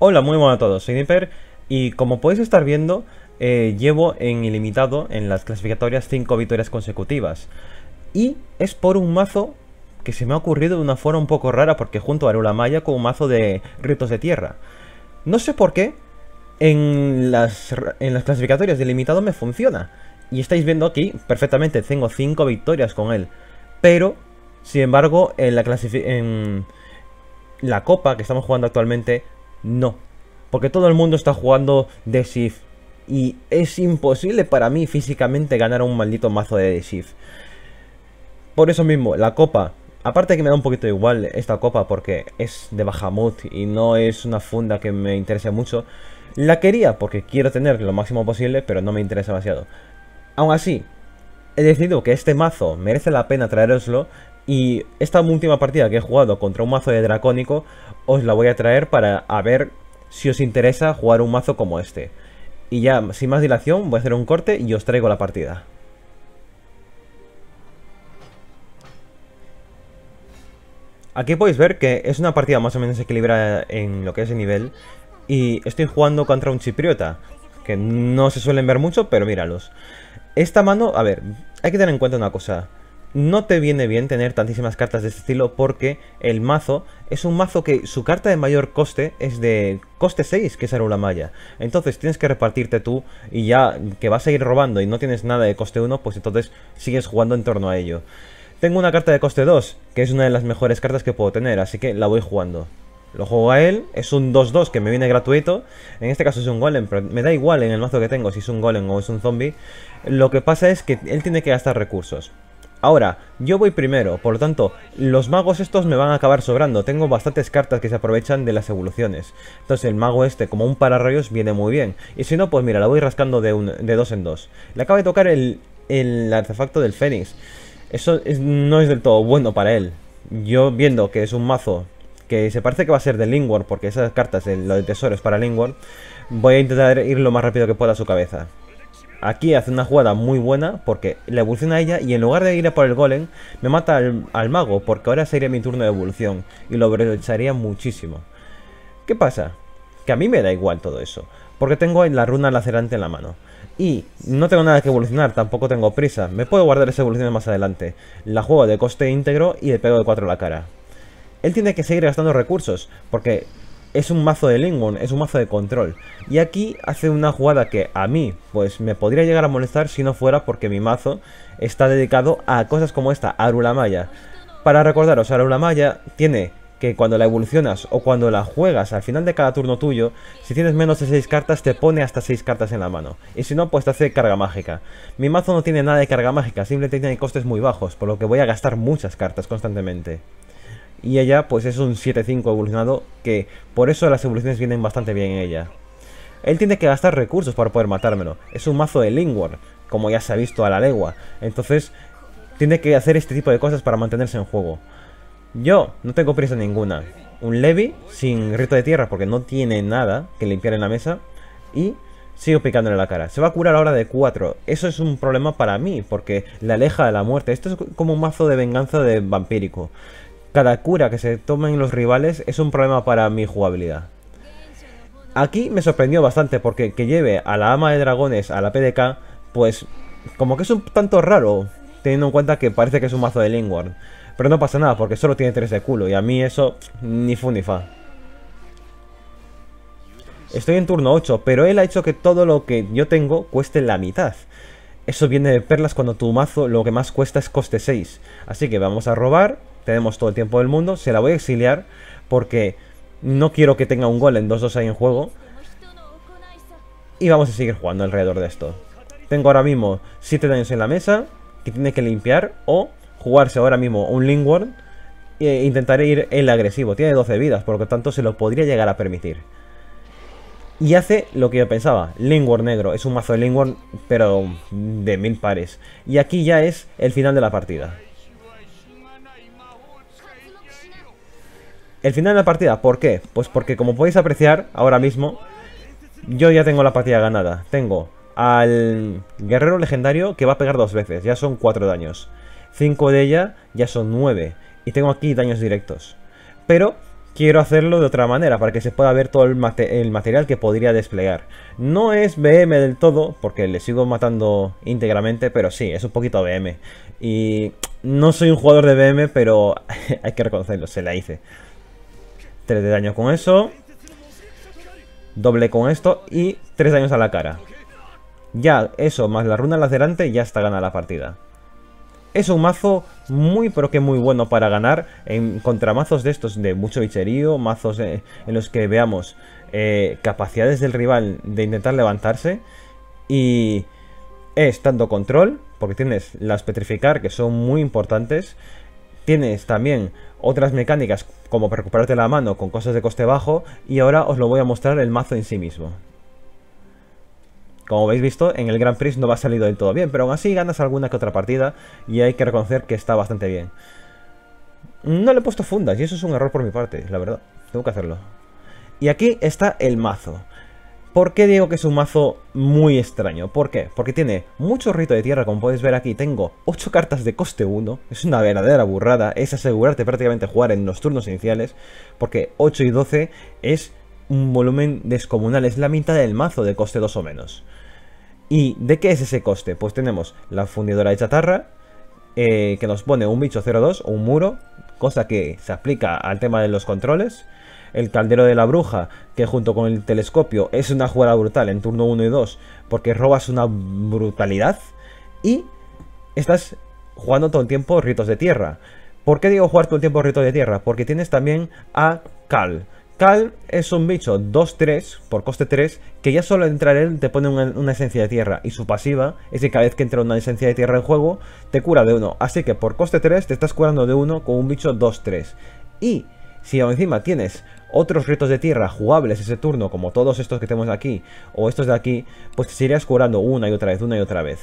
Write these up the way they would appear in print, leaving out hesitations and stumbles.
Hola, muy buenas a todos, soy Niper y como podéis estar viendo, llevo en ilimitado en las clasificatorias 5 victorias consecutivas. Y es por un mazo que se me ha ocurrido de una forma un poco rara, porque junto a Arulumaya con un mazo de ritos de tierra. No sé por qué en las clasificatorias de ilimitado me funciona. Y estáis viendo aquí, perfectamente, tengo 5 victorias con él. Pero, sin embargo, en la copa que estamos jugando actualmente, no. Porque todo el mundo está jugando The Shift. Y es imposible para mí físicamente ganar un maldito mazo de The Shift. Por eso mismo, la copa, aparte que me da un poquito igual esta copa porque es de Bahamut y no es una funda que me interese mucho. La quería porque quiero tener lo máximo posible, pero no me interesa demasiado. Aún así, he decidido que este mazo merece la pena traeroslo y esta última partida que he jugado contra un mazo de dracónico os la voy a traer para a ver si os interesa jugar un mazo como este. Y ya, sin más dilación, voy a hacer un corte y os traigo la partida. Aquí podéis ver que es una partida más o menos equilibrada en lo que es el nivel. Y estoy jugando contra un chipriota, que no se suelen ver mucho, pero míralos. Esta mano, a ver, hay que tener en cuenta una cosa. No te viene bien tener tantísimas cartas de este estilo porque el mazo es un mazo que su carta de mayor coste es de coste 6, que es Arulumaya. Entonces tienes que repartirte tú y ya que vas a ir robando y no tienes nada de coste 1, pues entonces sigues jugando en torno a ello. Tengo una carta de coste 2, que es una de las mejores cartas que puedo tener, así que la voy jugando. Lo juego a él, es un 2-2 que me viene gratuito. En este caso es un golem, pero me da igual en el mazo que tengo si es un golem o es un zombie. Lo que pasa es que él tiene que gastar recursos. Ahora, yo voy primero, por lo tanto, los magos estos me van a acabar sobrando. Tengo bastantes cartas que se aprovechan de las evoluciones. Entonces el mago este, como un pararrayos, viene muy bien. Y si no, pues mira, la voy rascando de dos en dos. Le acaba de tocar el artefacto del Fénix. Eso no es del todo bueno para él. Yo viendo que es un mazo que se parece que va a ser de Lingwar, porque esas cartas, lo de tesoros para Lingwar, voy a intentar ir lo más rápido que pueda a su cabeza. Aquí hace una jugada muy buena porque le evoluciona a ella y en lugar de ir a por el golem, me mata al mago, porque ahora sería mi turno de evolución y lo aprovecharía muchísimo. ¿Qué pasa? Que a mí me da igual todo eso, porque tengo la runa lacerante en la mano. Y no tengo nada que evolucionar, tampoco tengo prisa. Me puedo guardar esas evoluciones más adelante. La juego de coste íntegro y le pego de 4 a la cara. Él tiene que seguir gastando recursos, porque es un mazo de Lingon, es un mazo de control. Y aquí hace una jugada que a mí, pues me podría llegar a molestar si no fuera porque mi mazo está dedicado a cosas como esta, Arulumaya. Para recordaros, Arulumaya tiene que cuando la evolucionas o cuando la juegas al final de cada turno tuyo, si tienes menos de 6 cartas te pone hasta 6 cartas en la mano. Y si no, pues te hace carga mágica. Mi mazo no tiene nada de carga mágica, simplemente tiene costes muy bajos, por lo que voy a gastar muchas cartas constantemente. Y ella pues es un 7-5 evolucionado, que por eso las evoluciones vienen bastante bien en ella. Él tiene que gastar recursos para poder matármelo. Es un mazo de Lingwar, como ya se ha visto a la legua. Entonces tiene que hacer este tipo de cosas para mantenerse en juego. Yo no tengo prisa ninguna. Un Levi sin rito de tierra porque no tiene nada que limpiar en la mesa. Y sigo picándole la cara. Se va a curar ahora de 4. Eso es un problema para mí porque le aleja de la muerte. Esto es como un mazo de venganza de vampírico. Cada cura que se tomen los rivales es un problema para mi jugabilidad. Aquí me sorprendió bastante porque que lleve a la ama de dragones a la PDK, pues como que es un tanto raro, teniendo en cuenta que parece que es un mazo de Lingwar. Pero no pasa nada porque solo tiene 3 de culo y a mí eso ni fu ni fa. Estoy en turno 8, pero él ha hecho que todo lo que yo tengo cueste la mitad. Eso viene de perlas cuando tu mazo lo que más cuesta es coste 6. Así que vamos a robar, tenemos todo el tiempo del mundo, se la voy a exiliar porque no quiero que tenga un golem 2-2 ahí en juego. Y vamos a seguir jugando alrededor de esto. Tengo ahora mismo 7 daños en la mesa que tiene que limpiar o jugarse ahora mismo un Lingwar e intentaré ir el agresivo. Tiene 12 vidas, por lo tanto se lo podría llegar a permitir. Y hace lo que yo pensaba, Lingwar negro. Es un mazo de Lingwar, pero de 1000 pares. Y aquí ya es el final de la partida. El final de la partida, ¿por qué? Pues porque como podéis apreciar, ahora mismo yo ya tengo la partida ganada. Tengo al guerrero legendario que va a pegar 2 veces, ya son 4 daños. 5 de ella ya son 9 y tengo aquí daños directos. Pero quiero hacerlo de otra manera para que se pueda ver todo el material que podría desplegar. No es BM del todo, porque le sigo matando íntegramente, pero sí, es un poquito BM. Y no soy un jugador de BM, pero hay que reconocerlo, se la hice. 3 de daño con eso. Doble con esto y 3 daños a la cara. Ya, eso, más la runa lacerante, ya está ganada la partida. Es un mazo muy pero que muy bueno para ganar en contra mazos de estos de mucho bicherío, mazos en los que veamos capacidades del rival de intentar levantarse. Y es tanto control, porque tienes las petrificar que son muy importantes. Tienes también otras mecánicas como recuperarte la mano con cosas de coste bajo. Y ahora os lo voy a mostrar el mazo en sí mismo. Como habéis visto, en el Grand Prix no va a salir del todo bien, pero aún así ganas alguna que otra partida y hay que reconocer que está bastante bien. No le he puesto fundas y eso es un error por mi parte, la verdad. Tengo que hacerlo. Y aquí está el mazo. ¿Por qué digo que es un mazo muy extraño? ¿Por qué? Porque tiene mucho rito de tierra, como podéis ver aquí. Tengo 8 cartas de coste 1. Es una verdadera burrada. Es asegurarte prácticamente jugar en los turnos iniciales, porque 8 y 12 es un volumen descomunal. Es la mitad del mazo de coste 2 o menos. ¿Y de qué es ese coste? Pues tenemos la fundidora de chatarra, que nos pone un bicho 0-2 o un muro, cosa que se aplica al tema de los controles. El caldero de la bruja, que junto con el telescopio es una jugada brutal en turno 1 y 2, porque robas una brutalidad. Y estás jugando todo el tiempo ritos de tierra. ¿Por qué digo jugar todo el tiempo ritos de tierra? Porque tienes también a Cal. Cal es un bicho 2-3 por coste 3 que ya solo entrar él te pone una esencia de tierra, y su pasiva es que cada vez que entra una esencia de tierra en juego te cura de 1, así que por coste 3 te estás curando de 1 con un bicho 2-3. Y si encima tienes otros ritos de tierra jugables ese turno, como todos estos que tenemos aquí o estos de aquí, pues te seguirás curando una y otra vez, una y otra vez.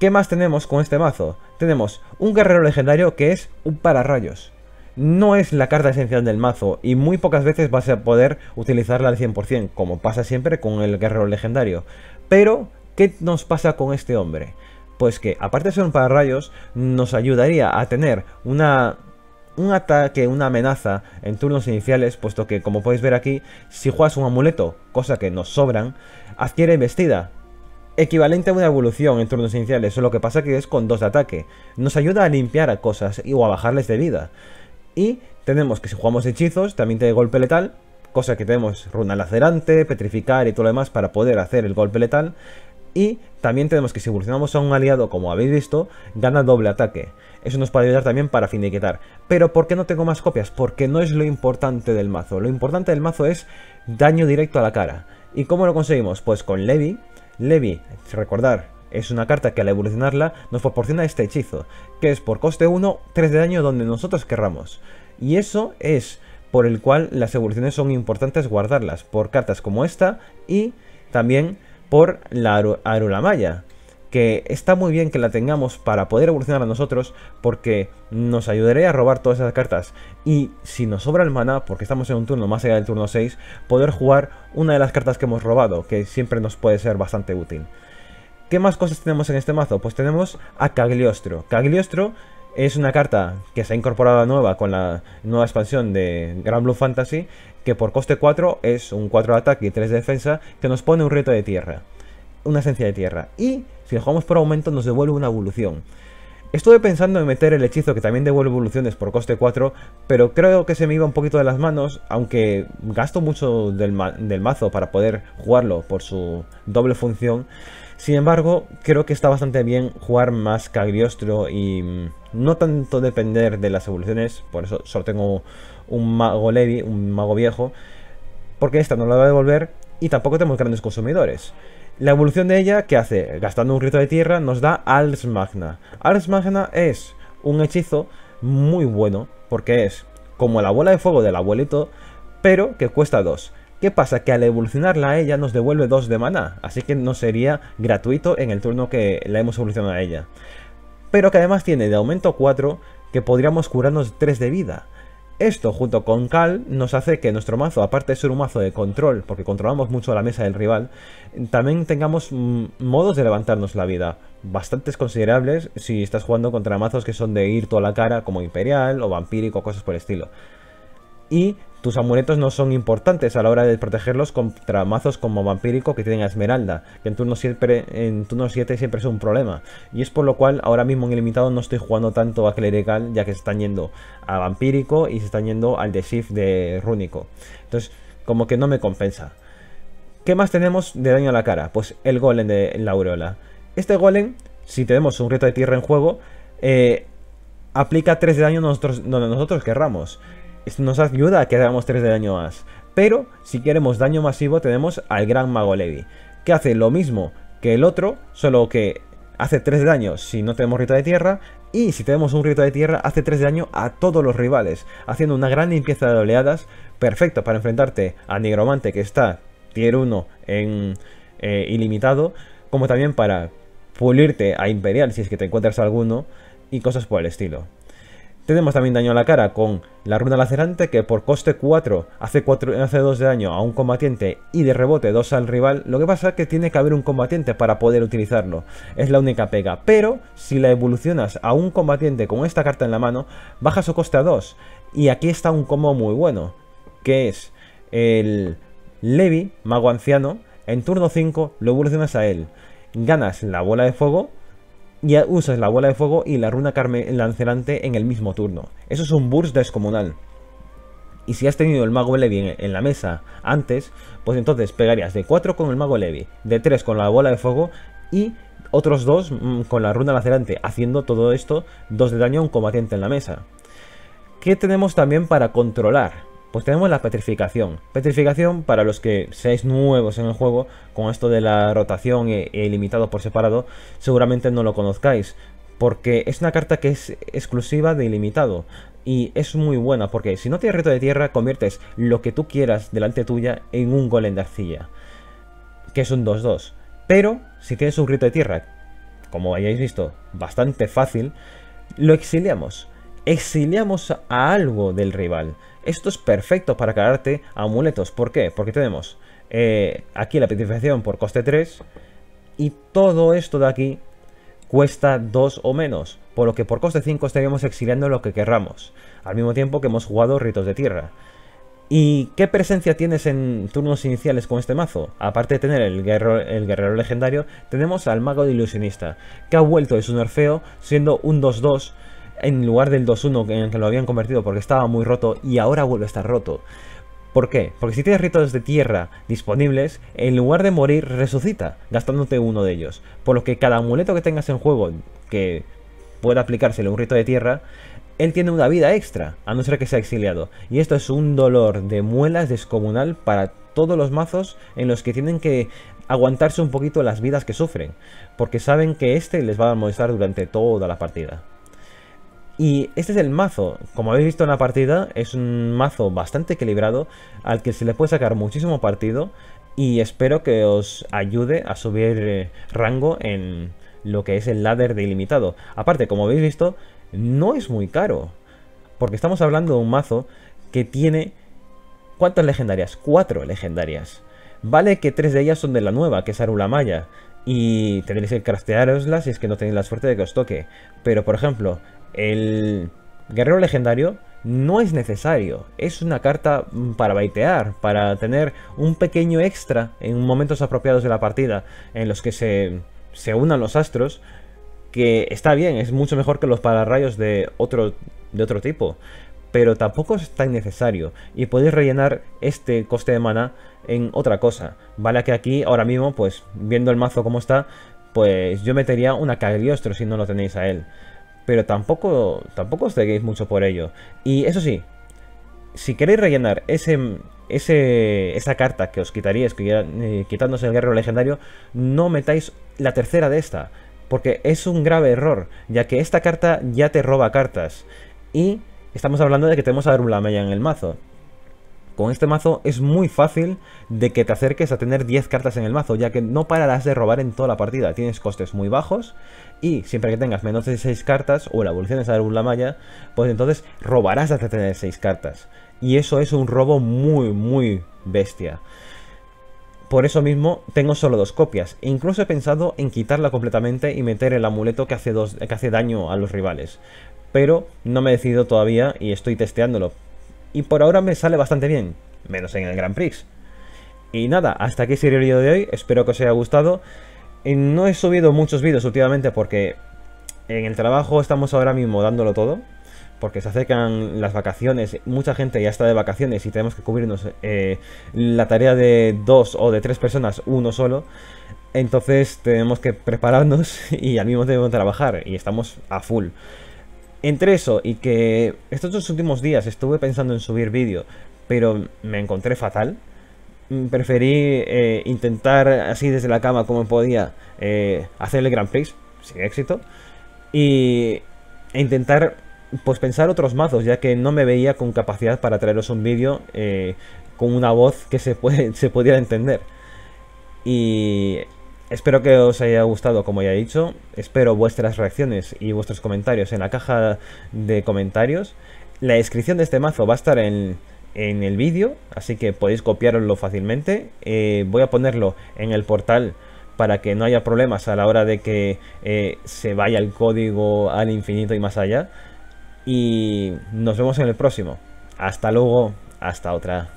¿Qué más tenemos con este mazo? Tenemos un guerrero legendario que es un pararrayos. No es la carta esencial del mazo y muy pocas veces vas a poder utilizarla al 100%, como pasa siempre con el guerrero legendario. Pero, ¿qué nos pasa con este hombre? Pues que, aparte de ser un pararrayos, nos ayudaría a tener un ataque, una amenaza en turnos iniciales, puesto que, como podéis ver aquí, si juegas un amuleto, cosa que nos sobran, adquiere embestida. Equivalente a una evolución en turnos iniciales, solo que pasa que es con 2 de ataque. Nos ayuda a limpiar a cosas o a bajarles de vida. Y tenemos que si jugamos hechizos, también tiene golpe letal, cosa que tenemos runa lacerante, petrificar y todo lo demás para poder hacer el golpe letal. Y también tenemos que si evolucionamos a un aliado, como habéis visto, gana doble ataque. Eso nos puede ayudar también para finiquitar. Pero ¿por qué no tengo más copias? Porque no es lo importante del mazo. Lo importante del mazo es daño directo a la cara. ¿Y cómo lo conseguimos? Pues con Levi. Levi, recordar, es una carta que al evolucionarla nos proporciona este hechizo, que es por coste 1, 3 de daño donde nosotros querramos. Y eso es por el cual las evoluciones son importantes guardarlas, por cartas como esta y también por la Arulumaya, que está muy bien que la tengamos para poder evolucionar a nosotros, porque nos ayudaría a robar todas esas cartas. Y si nos sobra el maná, porque estamos en un turno más allá del turno 6, poder jugar una de las cartas que hemos robado, que siempre nos puede ser bastante útil. ¿Qué más cosas tenemos en este mazo? Pues tenemos a Cagliostro. Cagliostro es una carta que se ha incorporado nueva con la nueva expansión de Gran Blue Fantasy, que por coste 4 es un 4 de ataque y 3 de defensa, que nos pone un reto de tierra, una esencia de tierra. Y si lo jugamos por aumento nos devuelve una evolución. Estuve pensando en meter el hechizo que también devuelve evoluciones por coste 4, pero creo que se me iba un poquito de las manos, aunque gasto mucho del mazo para poder jugarlo por su doble función. Sin embargo, creo que está bastante bien jugar más Cagliostro y no tanto depender de las evoluciones. Por eso solo tengo un mago Levi, un mago viejo, porque esta no la va a devolver y tampoco tenemos grandes consumidores. La evolución de ella, ¿qué hace? Gastando un rito de tierra, nos da Ars Magna. Ars Magna es un hechizo muy bueno, porque es como la bola de fuego del abuelito, pero que cuesta 2. ¿Qué pasa? Que al evolucionarla a ella nos devuelve 2 de maná, así que no sería gratuito en el turno que la hemos evolucionado a ella. Pero que además tiene de aumento 4, que podríamos curarnos 3 de vida. Esto junto con Cal nos hace que nuestro mazo, aparte de ser un mazo de control, porque controlamos mucho la mesa del rival, también tengamos modos de levantarnos la vida, bastantes considerables si estás jugando contra mazos que son de ir toda la cara, como Imperial o Vampírico, cosas por el estilo. Y Tus amuletos no son importantes a la hora de protegerlos contra mazos como Vampírico que tienen a Esmeralda, que en turno 7 siempre es un problema. Y es por lo cual ahora mismo en ilimitado no estoy jugando tanto a Clerical, ya que se están yendo a Vampírico y se están yendo al The Shift de Rúnico. Entonces, como que no me compensa. ¿Qué más tenemos de daño a la cara? Pues el golem de la Aureola. Este golem, si tenemos un reto de tierra en juego, aplica 3 de daño donde nosotros querramos. Nos ayuda a que hagamos 3 de daño más. Pero si queremos daño masivo tenemos al Gran Mago Levi, que hace lo mismo que el otro, solo que hace 3 de daño si no tenemos rito de tierra. Y si tenemos un rito de tierra hace 3 de daño a todos los rivales, haciendo una gran limpieza de oleadas. Perfecto para enfrentarte a Negromante, que está tier 1 en ilimitado, como también para pulirte a Imperial si es que te encuentras alguno y cosas por el estilo. Tenemos también daño a la cara con la runa lacerante, que por coste 4 hace 2 de daño a un combatiente y de rebote 2 al rival. Lo que pasa es que tiene que haber un combatiente para poder utilizarlo, es la única pega. Pero si la evolucionas a un combatiente con esta carta en la mano, baja su coste a 2. Y aquí está un combo muy bueno, que es el Levi, mago anciano. En turno 5 lo evolucionas a él, ganas la bola de fuego. Y usas la bola de fuego y la runa lancelante en el mismo turno. Eso es un burst descomunal. Y si has tenido el mago Levi en la mesa antes, pues entonces pegarías de 4 con el mago Levi, de 3 con la bola de fuego y otros 2 con la runa lancelante, haciendo todo esto 2 de daño a un combatiente en la mesa. ¿Qué tenemos también para controlar? Pues tenemos la petrificación. Petrificación, para los que seáis nuevos en el juego, con esto de la rotación e ilimitado por separado, seguramente no lo conozcáis, porque es una carta que es exclusiva de ilimitado. Y es muy buena, porque si no tienes reto de tierra, conviertes lo que tú quieras delante tuya en un golem de arcilla, que es un 2-2. Pero si tienes un reto de tierra, como hayáis visto, bastante fácil, lo exiliamos. Exiliamos a algo del rival. Esto es perfecto para cargarte amuletos. ¿Por qué? Porque tenemos aquí la petrificación por coste 3. Y todo esto de aquí cuesta 2 o menos, por lo que por coste 5 estaríamos exiliando lo que querramos, al mismo tiempo que hemos jugado ritos de tierra. ¿Y qué presencia tienes en turnos iniciales con este mazo? Aparte de tener el guerrero legendario, tenemos al mago de ilusionista, que ha vuelto de su nerfeo, siendo un 2-2 en lugar del 2-1 en el que lo habían convertido porque estaba muy roto, y ahora vuelve a estar roto. ¿Por qué? Porque si tienes ritos de tierra disponibles, en lugar de morir, resucita, gastándote uno de ellos. Por lo que cada amuleto que tengas en juego que pueda aplicársele un rito de tierra, él tiene una vida extra, a no ser que sea exiliado. Y esto es un dolor de muelas descomunal para todos los mazos en los que tienen que aguantarse un poquito las vidas que sufren, porque saben que este les va a molestar durante toda la partida. Y este es el mazo. Como habéis visto en la partida, es un mazo bastante equilibrado al que se le puede sacar muchísimo partido, y espero que os ayude a subir rango en lo que es el ladder de ilimitado. Aparte, como habéis visto, no es muy caro, porque estamos hablando de un mazo que tiene... ¿cuántas legendarias? 4 legendarias. Vale que 3 de ellas son de la nueva, que es Arulumaya, y tendréis que craftearoslas si es que no tenéis la suerte de que os toque. Pero, por ejemplo, el guerrero legendario no es necesario, es una carta para baitear, para tener un pequeño extra en momentos apropiados de la partida en los que se unan los astros, que está bien, es mucho mejor que los pararrayos de otro tipo, pero tampoco es tan necesario y podéis rellenar este coste de mana en otra cosa. Vale que aquí ahora mismo, pues viendo el mazo como está, pues yo metería una Cagliostro si no lo tenéis a él. Pero tampoco os deguéis mucho por ello. Y eso sí, si queréis rellenar esa carta que os quitaríais, quitándose el guerrero legendario, no metáis la tercera de esta, porque es un grave error, ya que esta carta ya te roba cartas. Y estamos hablando de que tenemos a Arulumaya en el mazo. Con este mazo es muy fácil de que te acerques a tener 10 cartas en el mazo, ya que no pararás de robar en toda la partida. Tienes costes muy bajos y siempre que tengas menos de 6 cartas o la evolución de Arulumaya, pues entonces robarás hasta tener 6 cartas. Y eso es un robo muy, muy bestia. Por eso mismo tengo solo 2 copias. E incluso he pensado en quitarla completamente y meter el amuleto que hace daño a los rivales. Pero no me he decidido todavía y estoy testeándolo. y por ahora me sale bastante bien, menos en el Grand Prix. Y nada, hasta aquí sería el vídeo de hoy, espero que os haya gustado. No he subido muchos vídeos últimamente porque en el trabajo estamos ahora mismo dándolo todo, porque se acercan las vacaciones, mucha gente ya está de vacaciones y tenemos que cubrirnos la tarea de 2 o de 3 personas, uno solo. Entonces tenemos que prepararnos y al mismo tiempo trabajar, y estamos a full. Entre eso y que estos 2 últimos días estuve pensando en subir vídeo, pero me encontré fatal. Preferí intentar así desde la cama como podía hacer el Grand Prix, sin éxito, e intentar pues pensar otros mazos, ya que no me veía con capacidad para traeros un vídeo con una voz que se pudiera entender. Y espero que os haya gustado, como ya he dicho. Espero vuestras reacciones y vuestros comentarios en la caja de comentarios. La descripción de este mazo va a estar en el vídeo, así que podéis copiarlo fácilmente. Voy a ponerlo en el portal para que no haya problemas a la hora de que se vaya el código al infinito y más allá. Y nos vemos en el próximo. Hasta luego, hasta otra.